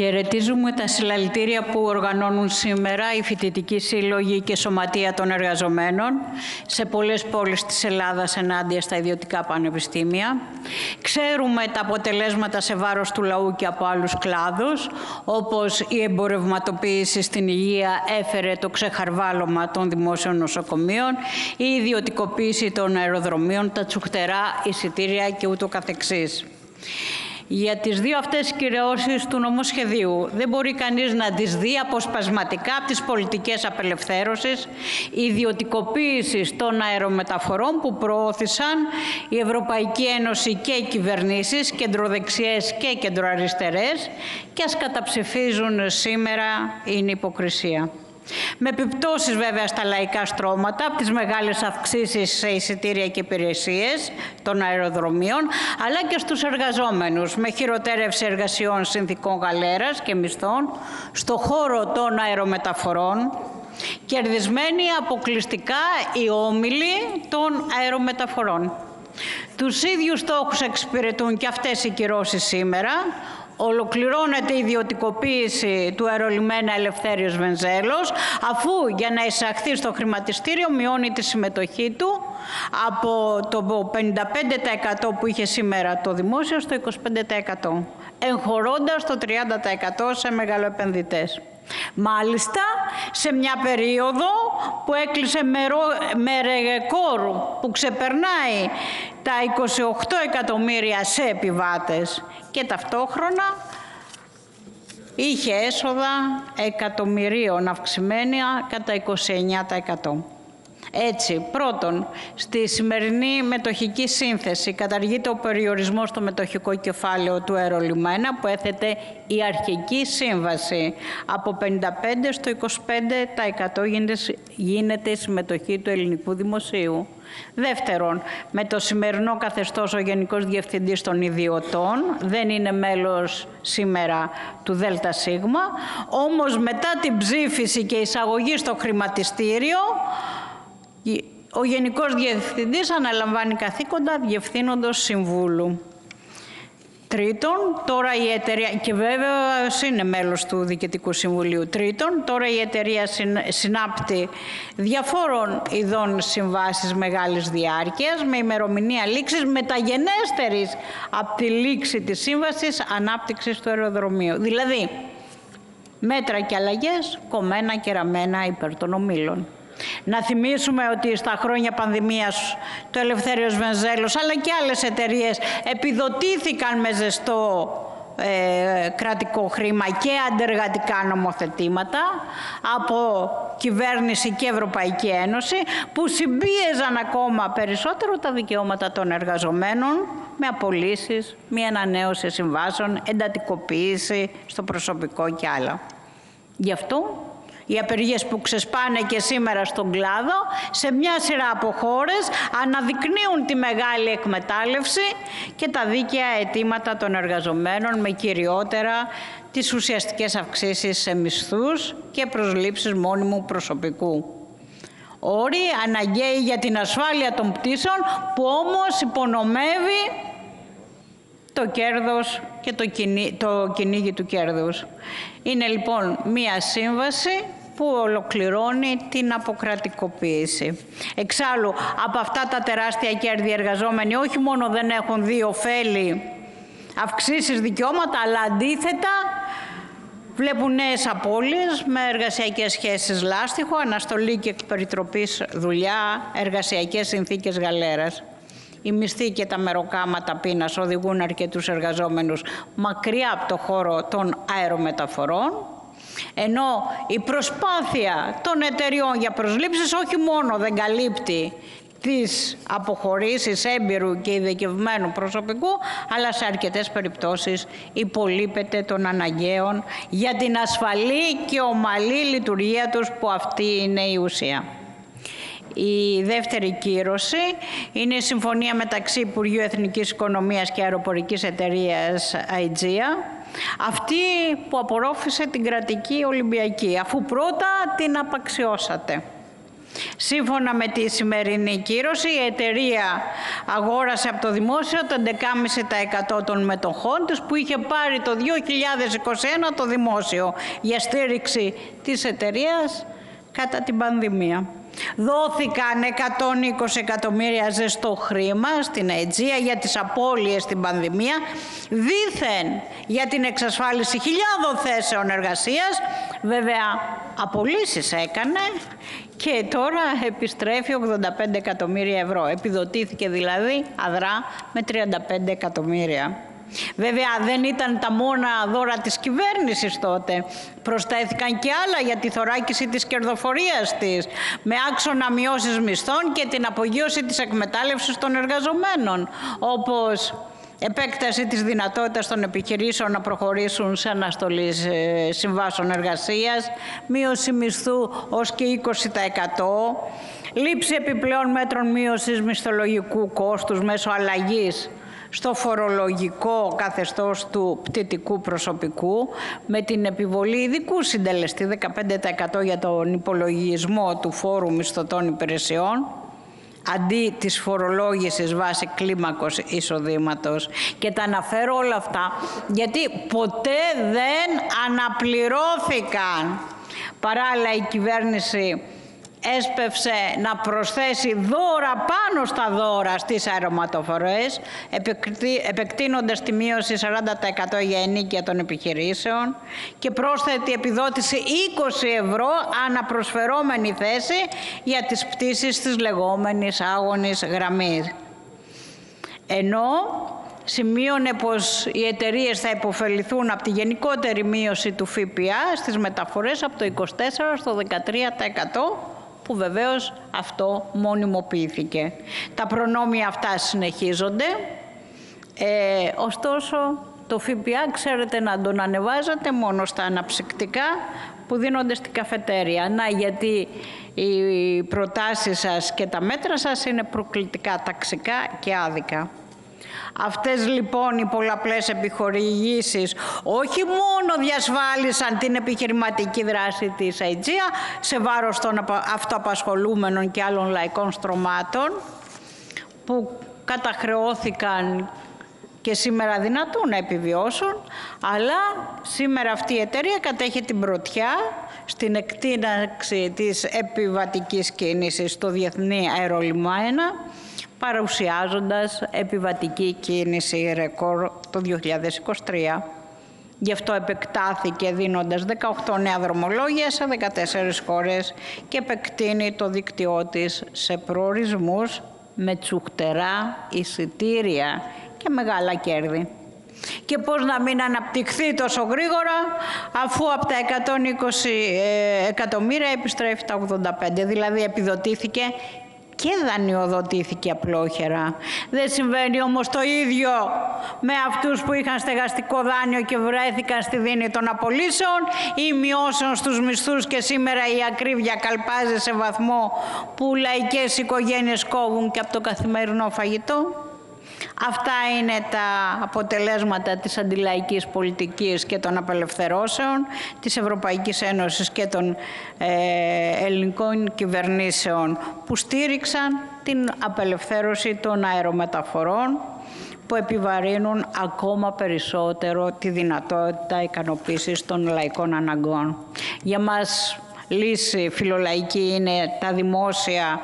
Χαιρετίζουμε τα συλλαλητήρια που οργανώνουν σήμερα οι φοιτητικοί σύλλογοι και σωματεία των εργαζομένων σε πολλές πόλεις της Ελλάδας ενάντια στα ιδιωτικά πανεπιστήμια. Ξέρουμε τα αποτελέσματα σε βάρος του λαού και από άλλους κλάδους, όπως η εμπορευματοποίηση στην υγεία έφερε το ξεχαρβάλωμα των δημόσιων νοσοκομείων, η ιδιωτικοποίηση των αεροδρομίων, τα τσουχτερά εισιτήρια και ούτω καθεξής. Για τις δύο αυτές κυρώσεις του νομοσχεδίου δεν μπορεί κανείς να τις δει αποσπασματικά από τις πολιτικές απελευθέρωσης, ιδιωτικοποίησης των αερομεταφορών που προώθησαν η Ευρωπαϊκή Ένωση και οι κυβερνήσεις, κεντροδεξιές και κεντροαριστερές, και ας καταψηφίζουν σήμερα είναι υποκρισία. Με επιπτώσεις βέβαια στα λαϊκά στρώματα, από τις μεγάλες αυξήσεις σε εισιτήρια και υπηρεσίες των αεροδρομίων, αλλά και στους εργαζόμενους, με χειροτέρευση εργασιών συνθηκών γαλέρας και μισθών στο χώρο των αερομεταφορών, κερδισμένοι αποκλειστικά οι όμιλοι των αερομεταφορών. Τους ίδιους στόχους εξυπηρετούν και αυτές οι κυρώσεις σήμερα. Ολοκληρώνεται η ιδιωτικοποίηση του αερολιμένα Ελευθέριος Βενιζέλος, αφού για να εισαχθεί στο χρηματιστήριο μειώνει τη συμμετοχή του από το 55% που είχε σήμερα το δημόσιο στο 25%, εγχωρώντας το 30% σε μεγαλοεπενδυτές. Μάλιστα, σε μια περίοδο που έκλεισε με ρεκόρ που ξεπερνάει τα 28 εκατομμύρια σε επιβάτες και ταυτόχρονα είχε έσοδα εκατομμυρίων αυξημένη κατά 29%. Έτσι, πρώτον, στη σημερινή μετοχική σύνθεση καταργείται ο περιορισμός στο μετοχικό κεφάλαιο του αερολιμένα που έθετε η αρχική σύμβαση. Από 55% στο 25% γίνεται η συμμετοχή του ελληνικού δημοσίου. Δεύτερον, με το σημερινό καθεστώς ο Γενικός Διευθυντής των Ιδιωτών δεν είναι μέλος σήμερα του ΔΣ, όμως μετά την ψήφιση και εισαγωγή στο χρηματιστήριο, ο Γενικός Διευθυντής αναλαμβάνει καθήκοντα διευθύνοντος συμβούλου. Τρίτον, τώρα η εταιρεία, και βέβαια είναι μέλος του Διοικητικού Συμβουλίου. Τρίτον, τώρα η εταιρεία συνάπτει διαφόρων ειδών συμβάσεις μεγάλης διάρκειας με ημερομηνία λήξης μεταγενέστερης από τη λήξη της σύμβασης ανάπτυξης του αεροδρομίου. Δηλαδή, μέτρα και αλλαγές κομμένα και ραμμένα υπέρ των ομίλων. Να θυμίσουμε ότι στα χρόνια πανδημίας το Ελευθέριος Βενιζέλος αλλά και άλλες εταιρείες επιδοτήθηκαν με ζεστό κρατικό χρήμα και αντεργατικά νομοθετήματα από κυβέρνηση και Ευρωπαϊκή Ένωση που συμπίεζαν ακόμα περισσότερο τα δικαιώματα των εργαζομένων με απολύσεις, με ανανέωση συμβάσεων, εντατικοποίηση στο προσωπικό και άλλα. Γι' αυτό οι απεργίες που ξεσπάνε και σήμερα στον κλάδο, σε μια σειρά από χώρες, αναδεικνύουν τη μεγάλη εκμετάλλευση και τα δίκαια αιτήματα των εργαζομένων, με κυριότερα τις ουσιαστικές αυξήσεις σε μισθούς και προσλήψεις μόνιμου προσωπικού. Όροι αναγκαίοι για την ασφάλεια των πτήσεων, που όμως υπονομεύει το κέρδος και το κυνήγι του κέρδους. Είναι λοιπόν μία σύμβαση που ολοκληρώνει την αποκρατικοποίηση. Εξάλλου, από αυτά τα τεράστια κέρδη εργαζόμενοι όχι μόνο δεν έχουν δει ωφέλη, αυξήσεις δικαιώματα, αλλά αντίθετα βλέπουν νέες απώλειες με εργασιακές σχέσεις λάστιχο, αναστολή και περιτροπής δουλειά, εργασιακές συνθήκες γαλέρας. Οι μισθοί και τα μεροκάματα πείνας οδηγούν αρκετούς εργαζόμενους μακριά από το χώρο των αερομεταφορών, ενώ η προσπάθεια των εταιριών για προσλήψεις όχι μόνο δεν καλύπτει τις αποχωρήσεις έμπειρου και ειδικευμένου προσωπικού, αλλά σε αρκετές περιπτώσεις υπολείπεται των αναγκαίων για την ασφαλή και ομαλή λειτουργία τους, που αυτή είναι η ουσία. Η δεύτερη κύρωση είναι η συμφωνία μεταξύ Υπουργείου Εθνικής Οικονομίας και Αεροπορικής Εταιρείας Aegean, αυτή που απορρόφησε την κρατική Ολυμπιακή, αφού πρώτα την απαξιώσατε. Σύμφωνα με τη σημερινή κύρωση, η εταιρεία αγόρασε από το δημόσιο το 11,5% των μετοχών της που είχε πάρει το 2021 το δημόσιο για στήριξη της εταιρείας κατά την πανδημία. Δόθηκαν 120 εκατομμύρια ζεστό χρήμα στην Aegean για τις απώλειες στην πανδημία, δήθεν για την εξασφάλιση χιλιάδων θέσεων εργασίας. Βέβαια, απολύσεις έκανε και τώρα επιστρέφει 85 εκατομμύρια ευρώ. Επιδοτήθηκε δηλαδή αδρά με 35 εκατομμύρια. Βέβαια, δεν ήταν τα μόνα δώρα της κυβέρνησης τότε. Προστάθηκαν και άλλα για τη θωράκιση της κερδοφορίας της, με άξονα μειώσεις μισθών και την απογείωση της εκμετάλλευσης των εργαζομένων, όπως επέκταση της δυνατότητας των επιχειρήσεων να προχωρήσουν σε αναστολή συμβάσεων εργασίας, μείωση μισθού ως και 20%, λήψη επιπλέον μέτρων μείωσης μισθολογικού κόστους μέσω αλλαγής στο φορολογικό καθεστώς του πτυτικού προσωπικού, με την επιβολή ειδικού συντελεστή 15% για τον υπολογισμό του φόρου μισθωτών υπηρεσιών, αντί της φορολόγησης βάσει κλίμακος εισοδήματος. Και τα αναφέρω όλα αυτά, γιατί ποτέ δεν αναπληρώθηκαν. Παράλληλα, η κυβέρνηση έσπευσε να προσθέσει δώρα πάνω στα δώρα στις αεροματοφορές, επεκτείνοντας τη μείωση 40% για ενοίκια των επιχειρήσεων και πρόσθετη επιδότηση 20 ευρώ αναπροσφερόμενη θέση για τις πτήσεις της λεγόμενης άγονης γραμμής. Ενώ σημείωνε πως οι εταιρείες θα υποφεληθούν από τη γενικότερη μείωση του ΦΠΑ στις μεταφορές από το 24% στο 13%, που βεβαίως αυτό μονιμοποιήθηκε. Τα προνόμια αυτά συνεχίζονται, ωστόσο το ΦΠΑ ξέρετε να τον ανεβάζετε μόνο στα αναψυκτικά που δίνονται στην καφετέρια. Να, γιατί οι προτάσεις σας και τα μέτρα σας είναι προκλητικά, ταξικά και άδικα. Αυτές λοιπόν οι πολλαπλές επιχορηγήσεις όχι μόνο διασφάλισαν την επιχειρηματική δράση της Aegean σε βάρος των αυτοαπασχολούμενων και άλλων λαϊκών στρωμάτων, που καταχρεώθηκαν και σήμερα δυνατούν να επιβιώσουν, αλλά σήμερα αυτή η εταιρεία κατέχει την πρωτιά στην εκτείναξη της επιβατικής κίνησης στο διεθνή αερολιμένα, παρουσιάζοντας επιβατική κίνηση ρεκόρ το 2023. Γι' αυτό επεκτάθηκε δίνοντας 18 νέα δρομολόγια σε 14 χώρες και επεκτείνει το δίκτυό της σε προορισμούς με τσουχτερά εισιτήρια και μεγάλα κέρδη. Και πώς να μην αναπτυχθεί τόσο γρήγορα, αφού από τα 120 εκατομμύρια επιστρέφει τα 85, δηλαδή επιδοτήθηκε και δανειοδοτήθηκε απλόχερα. Δεν συμβαίνει όμως το ίδιο με αυτούς που είχαν στεγαστικό δάνειο και βρέθηκαν στη δίνη των απολύσεων ή μειώσεων στους μισθούς, και σήμερα η ακρίβεια καλπάζει σε βαθμό που λαϊκές οικογένειες κόβουν και από το καθημερινό φαγητό. Αυτά είναι τα αποτελέσματα της αντιλαϊκής πολιτικής και των απελευθερώσεων, της Ευρωπαϊκής Ένωσης και των ελληνικών κυβερνήσεων, που στήριξαν την απελευθέρωση των αερομεταφορών, που επιβαρύνουν ακόμα περισσότερο τη δυνατότητα ικανοποίησης των λαϊκών αναγκών. Για μας λύση φιλολαϊκή είναι τα δημόσια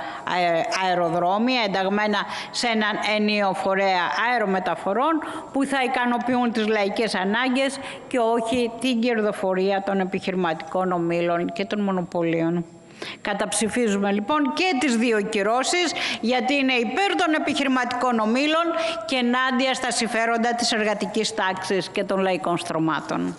αεροδρόμια, ενταγμένα σε έναν ενιαίο φορέα αερομεταφορών, που θα ικανοποιούν τις λαϊκές ανάγκες και όχι την κερδοφορία των επιχειρηματικών ομίλων και των μονοπωλίων. Καταψηφίζουμε λοιπόν και τις δύο κυρώσεις, γιατί είναι υπέρ των επιχειρηματικών ομίλων και ενάντια στα συμφέροντα της εργατικής τάξης και των λαϊκών στρωμάτων.